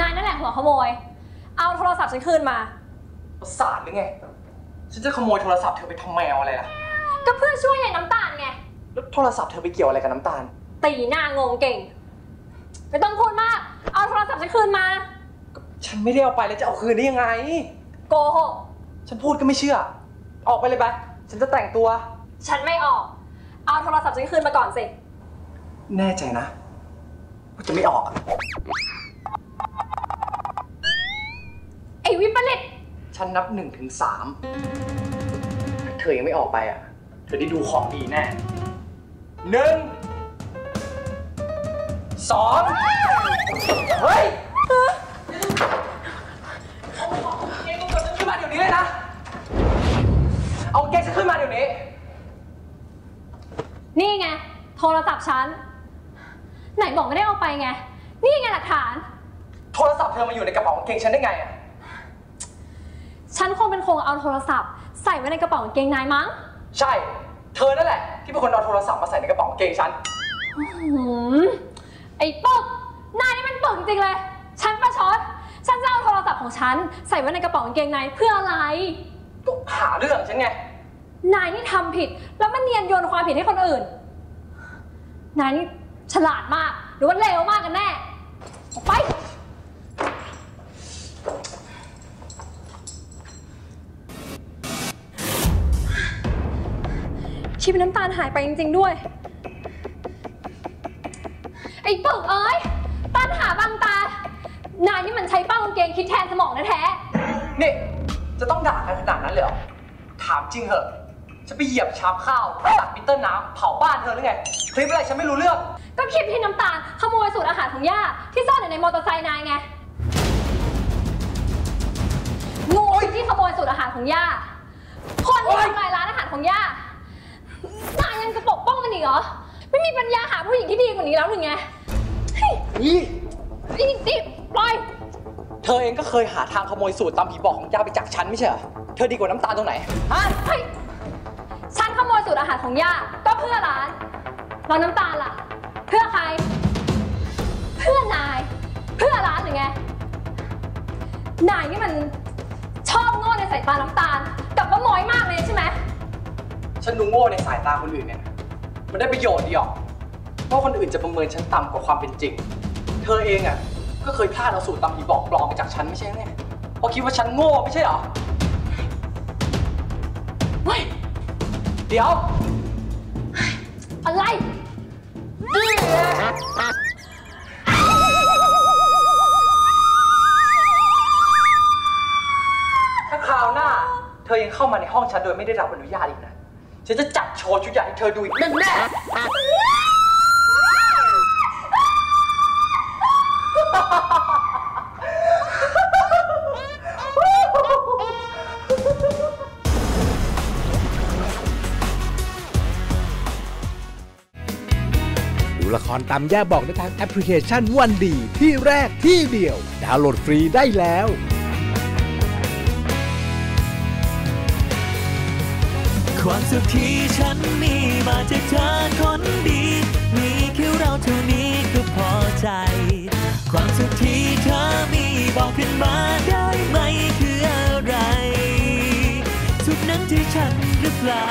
นายนั่นแหละหัวขโมยเอาโทรศัพท์ฉันคืนมาประสาทหรือไงฉันจะขโมยโทรศัพท์เธอไปทำแมวอะไรล่ะก็เพื่อช่วยยายน้ำตาลไงแล้วโทรศัพท์เธอไปเกี่ยวอะไรกับน้ำตาลตีหน้างงเก่งไม่ต้องพูดมากเอาโทรศัพท์ฉันคืนมาฉันไม่ได้เอาไปแล้วจะเอาคืนได้ยังไงโกหกฉันพูดก็ไม่เชื่อออกไปเลยไปฉันจะแต่งตัวฉันไม่ออกเอาโทรศัพท์ฉันคืนมาก่อนสิแน่ใจนะว่าจะไม่ออกไอ้วิปริตฉันนับ1 ถึง 3ถ้าเธอยังไม่ออกไปอ่ะเธอได้ดูของดีแน่1 2เฮ้ยเอาแกฉันขึ้นมาเดี๋ยวนี้เลยนะเอาแกฉันขึ้นมาเดี๋ยวนี้นี่ไงโทรศัพท์ฉันไหนบอกไม่ได้เอาไปไงนี่ไงหลักฐานโทรศัพท์เธอมาอยู่ในกระเป๋ากางเกงฉันได้ไงอ่ะฉันคงเอาโทรศัพท์ใส่ไว้ในกระเป๋ากางเกงนายมั้งใช่เธอนั่นแหละที่เป็นคนเอาโทรศัพท์มาใส่ในกระเป๋ากางเกงฉันไอ้ปึกนายนี่มันปึกจริงเลยฉันประชดฉันจะเอาโทรศัพท์ของฉันใส่ไว้ในกระเป๋ากางเกงนายเพื่ออะไรก็หาเรื่องฉันไงนายนี่ทำผิดแล้วมันเนียนโยนความผิดให้คนอื่นนายนี่ฉลาดมากหรือว่าเลวมากกันแน่ไปชีวิตน้ำตาลหายไปจริงๆด้วยไอ้ปึกเอ้ยตาหาบางตานายนี่มันใช้เป้ากางเกงคิดแทนสมองนะแท้นี่จะต้องด่ากันขนาดนั้นเลยเหรอถามจริงเหอะจะไปเหยียบชามข้าวตักมิเตอร์น้ำเผาบ้านเธอหรือไงคลิปอะไรฉันไม่รู้เรื่องก็คลิปที่น้ำตาลขโมยสูตรอาหารของย่าที่ซ่อนอยู่ในมอเตอร์ไซค์นายไงงูที่ขโมยสูตรอาหารของย่าคนที่ทำลายร้านอาหารของย่านายยังจะปกป้องกันอีกเหรอไม่มีปัญญาหาผู้หญิงที่ดีกว่านี้แล้วหรือไงนี่ปล่อยเธอเองก็เคยหาทางขโมยสูตรตามผีบอกของย่าไปจากฉันไม่ใช่เหรอเธอดีกว่าน้ำตาลตรงไหนฮะฉันขโมยสูตรอาหารของย่าก็เพื่อร้านเราน้ำตาลล่ะเพื่อใครเพื่อนายเพื่อร้านหรือไงนายนี่มันชอบโง่ในสายตาน้ำตาลกับว่าม้อยมากเลยใช่ไหมฉันดูโง่ในสายตาคนอื่นเนี่ยมันได้ประโยชน์ดีหรอเพราะคนอื่นจะประเมินฉันต่ำกว่าความเป็นจริงเธอเองอ่ะก็เคยพลาดเอาสูตรตำผีบอกปลอมจากฉันไม่ใช่ไงเพราะคิดว่าฉันโง่ไม่ใช่หรอเฮ้ยเดี๋ยวอะไรถ้าคราวหน้าเธอยังเข้ามาในห้องฉันโดยไม่ได้รับอนุญาตอีกนะฉันจะจัดโชว์ชุดใหญ่ให้เธอดูอีกแน่ดูละครตามย่าบอกได้ทางแอปพลิเคชันวันดีที่แรกที่เดียวดาวน์โหลดฟรีได้แล้วความสุขที่ฉันมีมาจากเธอคนดีมีแค่เราเท่านี้ก็พอใจความสุขที่เธอมีบอกขึ้นมาได้ไหมคืออะไรสุขนั้นที่ฉันหรือเปล่า